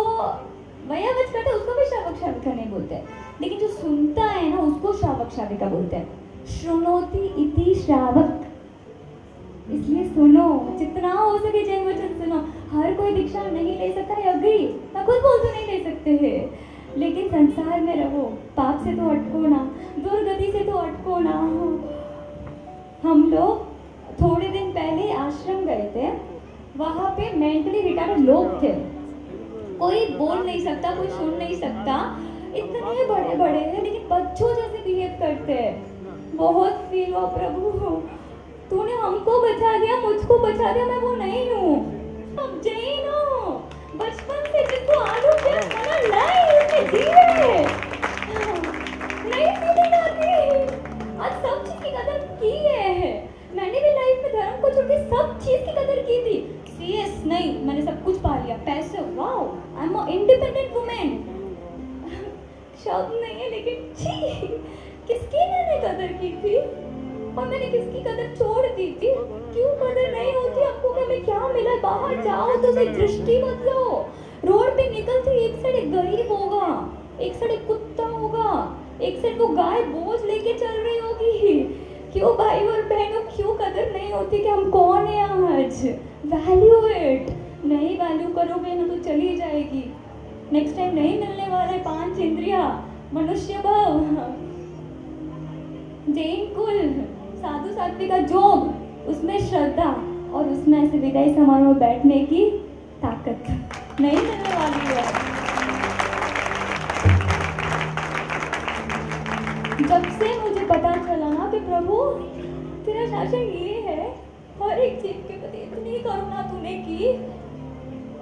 वयावच करता है उसको भी श्रावक श्राविका नहीं बोलते, लेकिन जो सुनता है ना उसको श्रावक श्राविका बोलते हैं। श्रृणोति इति श्रावक। इसलिए सुनो, जितना हो सके जय वचन सुनो। हर कोई दीक्षा नहीं ले सकता है, अग्री, मैं खुद बोल तो नहीं ले सकते है, लेकिन संसार में रहो, पाप से तो अटको ना, दुर्गति से तो अटको ना। हम लोग थोड़े दिन पहले आश्रम गए थे, वहाँ पे मेंटली रिटायर्ड लोग थे, कोई बोल नहीं सकता, कोई सुन नहीं सकता, इतने बड़े बड़े हैं लेकिन बच्चों जैसे बिहेव करते हैं। बहुत फील हुआ, प्रभु तूने हमको बचा दिया, मुझको बचा दिया, मैं वो नहीं हूँ, अब जैन हूँ। बचपन से जिसको आलू प्याज खाना नहीं, उसने दिए नहीं सीधी जाती। आज सब चीज़ की कदर की है। मैंने भी लाइफ में धर्म को छोड़ के सब चीज़ की कदर की थी। CS नहीं, मैंने सब कुछ पा लिया, पैसे, wow I am a independent women. शब्द नहीं है लेकिन छी, किसकी मैंने कदर की थी और मैंने किसकी कदर छोड़ दी थी? क्यों कदर नहीं होती आपको? हमें क्या मिला? बाहर जाओ तो उसे दृष्टि बदलो। रोड पे निकलते एक साइड एक गरीब होगा, एक साइड एक कुत्ता होगा, एक साइड वो गाय बोझ लेके चल रही होगी। क्यों भाई और बहनों, क्यों कदर नहीं होती कि हम कौन है? आज वैल्यू इट। नहीं वैल्यू करोगे ना तो चली जाएगी। नेक्स्ट टाइम नहीं मिलने वाला है 5 इंद्रिया, मनुष्य भाव, जैन कुल, साधु साध्वी का जोग, उसमें श्रद्धा और उसमें ऐसे विदाई समारोह में बैठने की ताकत नहीं मिलने वाली है। जब से मुझे पता चला ना कि प्रभु तेरा शासन ये है, हर एक चीज के प्रति इतनी करुणा तूने की,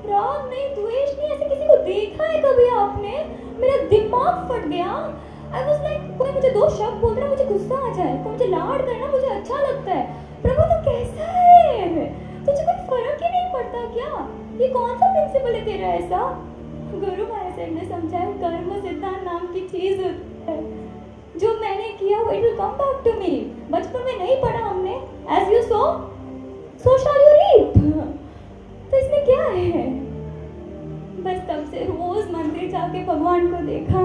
राग नहीं, द्वेष नहीं, ऐसे किसी को देखा है कभी आपने? मेरा दिमाग फट गया। आई वाज लाइक, कोई मुझे दो शब्द बोल रहा है मुझे गुस्सा आ जाए, मुझे लाड करना मुझे अच्छा लगता है, प्रभु तो कैसा है, तुझे कोई फर्क ही नहीं पड़ता क्या, ये कौन सा प्रिंसिपल है तेरा ऐसा? गुरु महाराज ने समझाया, कर्म सिद्धांत नाम की चीज़ है, जो मैंने किया वो it will come back to me. बचपन में नहीं पढ़ा हमने, as you so so shall you reap, तो इसमें क्या है? बस तब से रोज मंदिर जाके भगवान को देखा,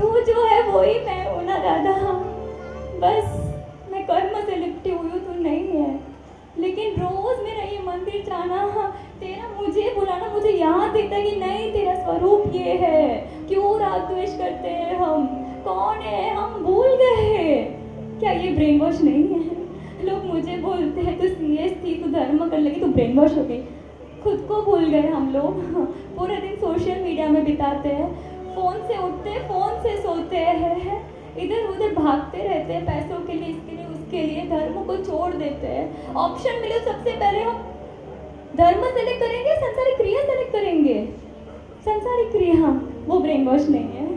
तू जो है वो ही मैं हूँ ना दादा, बस मैं कर्म से लिपटी हुई हूँ, तू नहीं है। लेकिन रोज मेरा ये मंदिर जाना, तेरा मुझे बुलाना, मुझे याद देता कि नहीं तेरा स्वरूप ये है, क्यों राग द्वेष करते हैं हम, कौन है हम, भूल गए क्या? ये ब्रेन वॉश नहीं है? लोग मुझे बोलते हैं तू सीरियस थी, तू धर्म कर लगी, तू ब्रेन वॉश हो गई। खुद को भूल गए हम लोग, पूरा दिन सोशल मीडिया में बिताते हैं, फ़ोन से उठते फ़ोन से सोते हैं, इधर उधर भागते रहते हैं, पैसों के लिए, इसके लिए, उसके लिए, धर्म को छोड़ देते हैं। ऑप्शन मिले सबसे पहले हम धर्म सेलेक्ट करेंगे, संसारिक क्रिया सेलेक्ट करेंगे। संसारिक क्रिया वो ब्रेन वॉश नहीं है।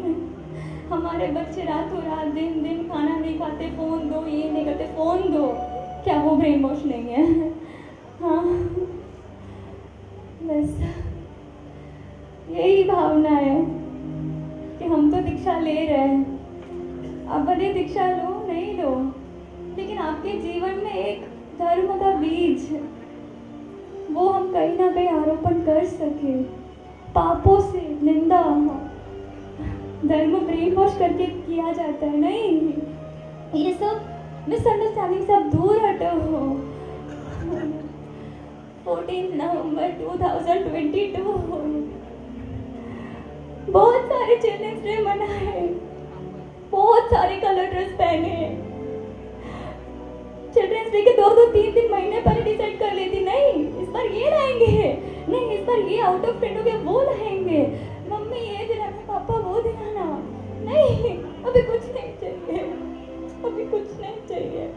हमारे बच्चे रातों रात दिन दिन खाना नहीं खाते, फ़ोन दो, ये नहीं करते, फ़ोन दो, क्या वो ब्रेन वॉश नहीं है? हाँ बस यही भावना है कि हम तो दीक्षा ले रहे हैं, आप भले दीक्षा लो नहीं लो, लेकिन आपके जीवन में एक धर्म का बीज वो हम कहीं ना कहीं आरोपण कर सके, पापों से निंदा, धर्म ब्रेन वॉश करके किया जाता है, नहीं, ये सब मिसअंडरस्टैंडिंग से आप दूर हटो। 14 नवंबर 2022 बहुत सारे चैलेंज ने मनाए, बहुत सारे कलर ड्रेस पहने, चिल्ड्रेंस डे के 2-3 महीने पहले डिसाइड कर लेती, नहीं इस बार ये लाएंगे, नहीं इस बार ये आउट ऑफ फ्रेंड हो गया वो लाएंगे, मम्मी ये दिलाना, पापा वो दिलाना, नहीं अभी कुछ नहीं चाहिए, अभी कुछ नहीं चाहिए,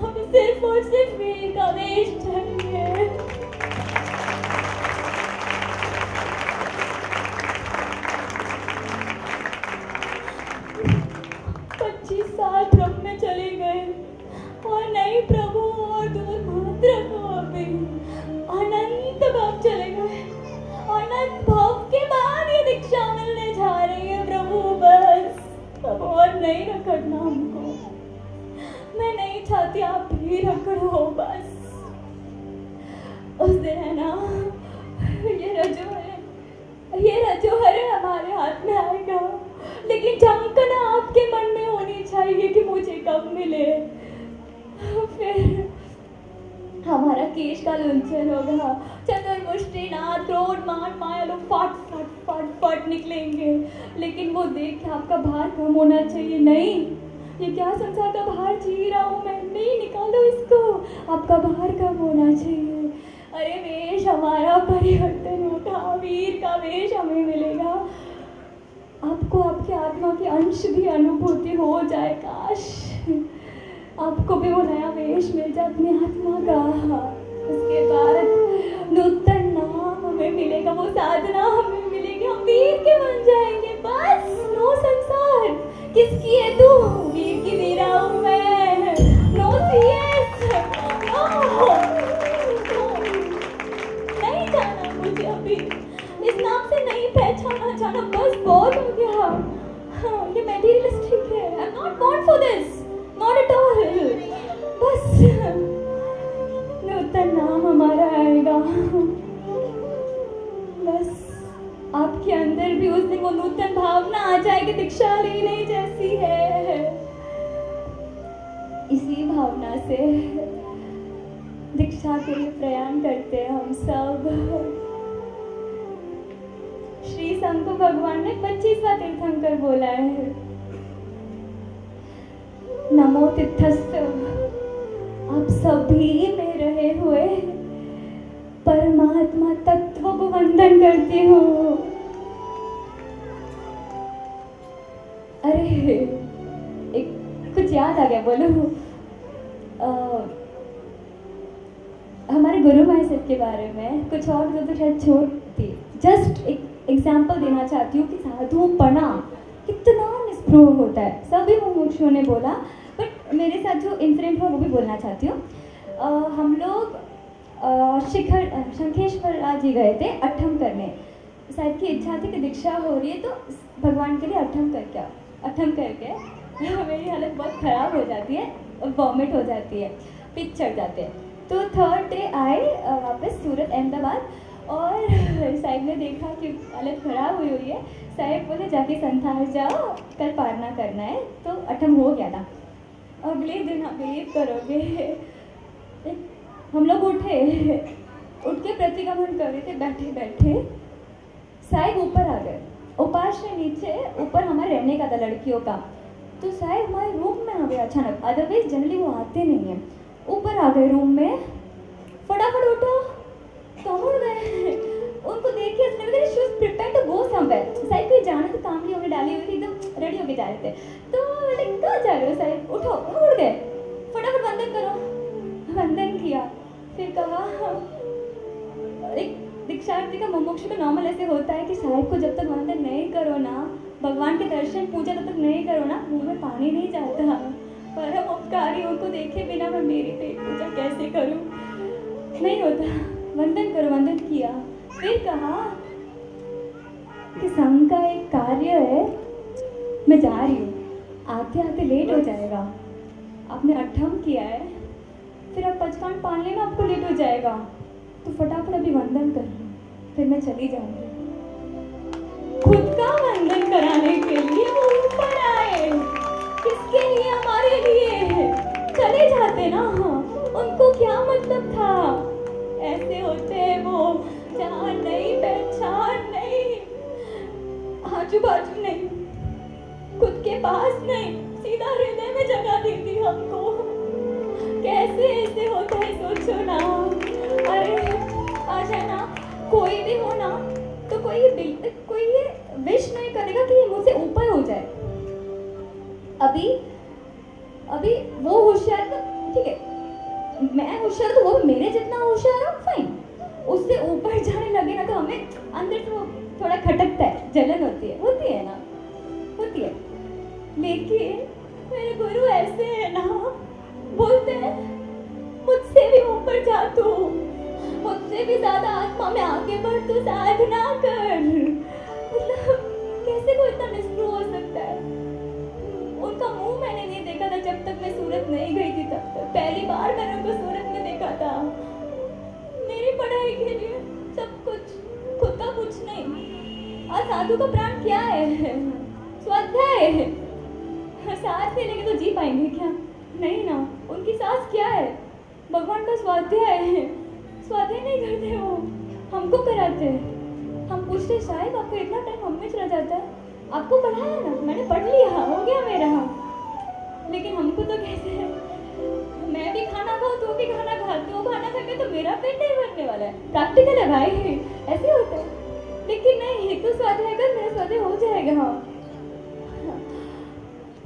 हमें सिर्फ और सिर्फ एक आवेश चाहिए। हमारे गुरु महाशय के बारे में कुछ और जो तो शायद छोड़ दी, जस्ट एक एग्जाम्पल देना चाहती हूँ कि साधु पढ़ना कितना निष्प्रभ होता है, सभी मुमुक्षुओं ने बोला। बट मेरे साथ जो इंसिडेंट हुआ वो भी बोलना चाहती हूँ। हम लोग शिखर शंखेश्वरा जी गए थे अठम करने, शायद की इच्छा थी कि दीक्षा हो रही है तो भगवान के लिए अठम करके आओ, अठम करके ये मेरी हालत बहुत ख़राब हो जाती है और वॉमिट हो जाती है, पिच चढ़ जाते हैं। तो थर्ड डे आए वापस सूरत अहमदाबाद और साहिब ने देखा कि हालत ख़राब हुई हुई है। साहिब बोले जाके संथान जाओ, कल पारना करना है। तो अठम हो गया था। अगले दिन आप बिलीव करोगे हम लोग उठ के प्रतिकमन कर रहे थे, बैठे बैठे साहेब ऊपर आ गए, उपास से नीचे ऊपर हमारे रहने का था लड़कियों का। तो साहेब हमारे रूम में आ गए अचानक, अदरवाइज जनरली वो आते नहीं हैं। ऊपर आ गए रूम में, फटाफट उठो, समझ गए। उनको देख के उसने बताया she was prepared to go somewhere. साहेब के जाने तो काम नहीं, हमने डाली हुई थी एकदम रेडी होके जा रहे थे। तो बोले कहाँ जा रहे हो साहेब, उठो। उड़ गए, फटाफट वंदन करो। वंदन किया, फिर कहा एक दीक्षार्थी का मुमुक्षु का नॉर्मल ऐसे होता है कि साहिब को जब तक वंदन नहीं करो ना, भगवान के दर्शन पूजा तब तक नहीं करो ना, मुंह में पानी नहीं जाता। पर हम उपकारियों को देखे बिना मैं मेरी पेट पूजा कैसे करूं, नहीं होता। वंदन करो, वंदन किया, फिर कहा कि संघ का एक कार्य है, मैं जा रही हूँ, आते आते लेट हो जाएगा। आपने अठम किया है, फिर आप पंचकांड पालने में आपको लेट हो जाएगा, तो फटाफट अभी वंदन कर लूँ, फिर मैं चली जाऊँगी। खुद का वंदन कराने के लिए वो ऊपर आए, किसके लिए, हमारे लिए। चले जाते ना, उनको क्या मतलब था। ऐसे होते हैं वो, जहाँ नहीं, पहचान नहीं, आजू बाजू नहीं, खुद के पास नहीं, सीधा हृदय में जगह दे दी हमको। कैसे ऐसे होता है सोचो ना। अरे आज है ना, कोई भी हो ना तो कोई ये विश नहीं करेगा कि ये मुझसे ऊपर हो जाए। अभी अभी वो होशियार तो ठीक है, मैं होशियार तो वो मेरे जितना होशियार हो फाइन, उससे ऊपर जाने लगे ना तो हमें अंदर से वो थोड़ा खटकता है, जलन होती है ना, होती है। लेकिन मेरे गुरु ऐसे है ना, बोलते हैं मुझसे भी ऊपर जा, तू मुझसे भी ज्यादा आत्मा में आगे बढ़, तू साधना कर। मतलब कैसे कोई इतना निष्ठुर हो सकता है। उनका मुंह मैंने नहीं देखा था जब तक मैं सूरत नहीं गई थी, तब तक पहली बार मैंने उनको सूरत में देखा था। मेरी पढ़ाई के लिए सब कुछ, खुद का कुछ नहीं। और साधु का प्राण क्या है, श्रद्धा है। साथ में लेके तो जी पाएंगे क्या, नहीं ना। उनकी सास क्या है, भगवान का स्वाध्याय है। स्वाध्याय नहीं करते वो, हमको कराते हैं। हम पूछते साहिब आपको इतना टाइम हमें चला जाता है, आपको पढ़ाया ना, मैंने पढ़ लिया, हो गया मेरा। लेकिन हमको तो कैसे है, मैं भी खाना खाऊँ, तू भी खाना खा, तू खाना खा के तो मेरा पेट नहीं भरने वाला है, प्रैक्टिकल है भाई, ऐसे होता है। लेकिन नहीं, एक तो स्वाध्याय कर, मेरा स्वाध्याय हो जाएगा।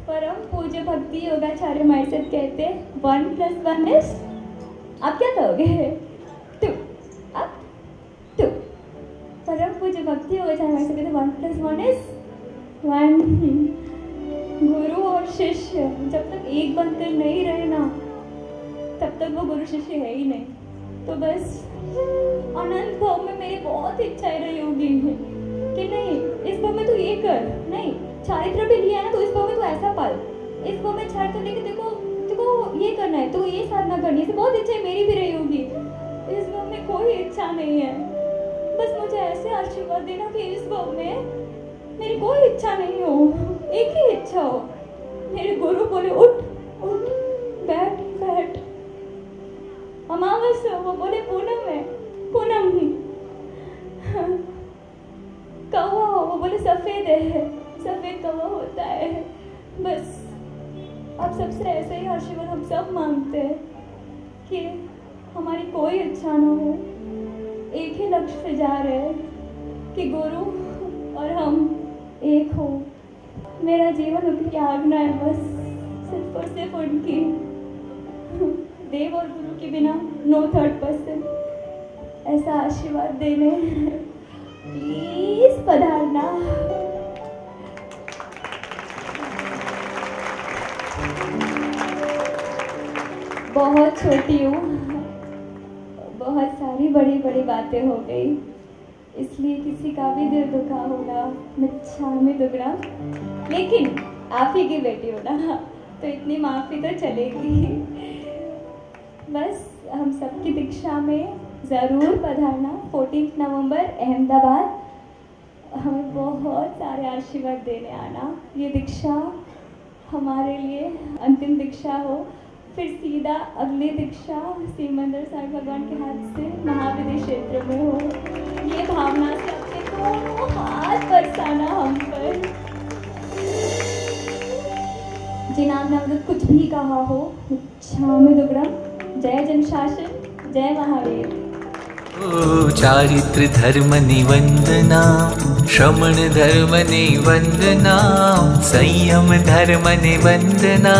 परम पूज्य भक्ति योगाचार्य माइसेट कहते 1+1 is आप क्या कहोगे, 2। आप 2। परम पूज्य भक्ति योगाचार्य माइसेट कहते 1+1 is 1। गुरु और शिष्य जब तक एक बनकर नहीं रहे ना, तब तक वो गुरु शिष्य है ही नहीं। तो बस अनंत भाव में मेरी बहुत इच्छाएं रही होगी कि नहीं, इस भाव में तो ये कर, नहीं चारित्र भी लिया है तो इस भाव में तो ऐसा पाल, इस भाव में चारित्र लेके देखो, देखो ये करना है तो ये साधना करनी है। बहुत इच्छाएं मेरी भी रही होगी, इस भाव में कोई इच्छा नहीं है। बस मुझे ऐसे आशीर्वाद देना कि इस भाव में मेरी कोई इच्छा नहीं हो, एक ही इच्छा हो। मेरे गुरु बोले उठ उठ, बैठ बैठ। अमावस वो बोले पूनम है, पूनम ही। कौवा हो वो बोले सफेद है, सफेद कौवा होता है। बस आप सबसे ऐसे ही आशीर्वाद हम सब मांगते हैं कि हमारी कोई इच्छा ना हो, एक ही लक्ष्य से जा रहे हैं कि गुरु और हम एक हो। मेरा जीवन उनकी आज्ञा है, बस सिर्फ और सिर्फ उनकी। देव और गुरु के बिना नो थर्ड पर्सन। ऐसा आशीर्वाद देने, प्लीज पधारना। बहुत छोटी हूँ, बहुत सारी बड़ी बड़ी बातें हो गई, इसलिए किसी का भी दिल दुखा होगा मिच्छा में दुगड़ा, लेकिन आप ही की बेटी हो ना, तो इतनी माफ़ी तो चलेगी। बस हम सबकी दीक्षा में ज़रूर पधारना। 14 नवंबर अहमदाबाद, हमें बहुत सारे आशीर्वाद देने आना। ये दीक्षा हमारे लिए अंतिम दीक्षा हो, फिर सीधा अगली दीक्षा सिमंदर साहिब भगवान के हाथ से महाविद्य क्षेत्र में हो। ये भावना से अपने दोनों हाथ बरसाना हम पर। जिन्होंने हमने कुछ भी कहा हो, इच्छा में दुगड़ा। जय जनशासन, जय महावीर। चारित्र धर्म निवंदना, श्रवण धर्म निवंदना, संयम धर्म निवंदना।